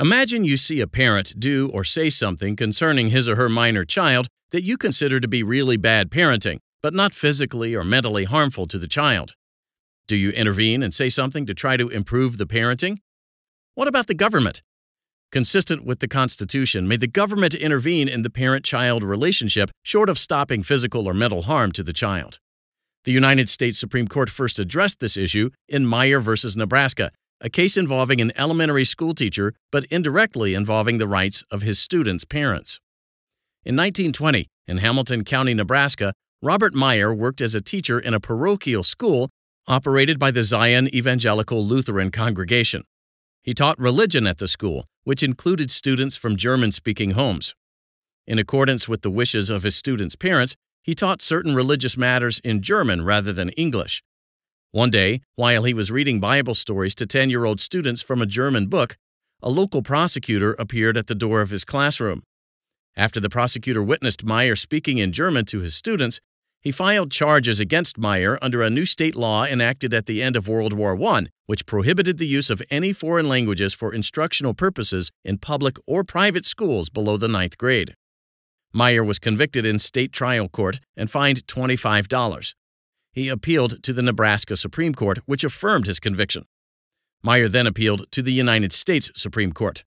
Imagine you see a parent do or say something concerning his or her minor child that you consider to be really bad parenting, but not physically or mentally harmful to the child. Do you intervene and say something to try to improve the parenting? What about the government? Consistent with the Constitution, may the government intervene in the parent-child relationship short of stopping physical or mental harm to the child. The United States Supreme Court first addressed this issue in Meyer v. Nebraska, a case involving an elementary school teacher but indirectly involving the rights of his students' parents. In 1920, in Hamilton County, Nebraska, Robert Meyer worked as a teacher in a parochial school operated by the Zion Evangelical Lutheran Congregation. He taught religion at the school, which included students from German-speaking homes. In accordance with the wishes of his students' parents, he taught certain religious matters in German rather than English. One day, while he was reading Bible stories to 10-year-old students from a German book, a local prosecutor appeared at the door of his classroom. After the prosecutor witnessed Meyer speaking in German to his students, he filed charges against Meyer under a new state law enacted at the end of World War I, which prohibited the use of any foreign languages for instructional purposes in public or private schools below the 9th grade. Meyer was convicted in state trial court and fined $25. He appealed to the Nebraska Supreme Court, which affirmed his conviction. Meyer then appealed to the United States Supreme Court.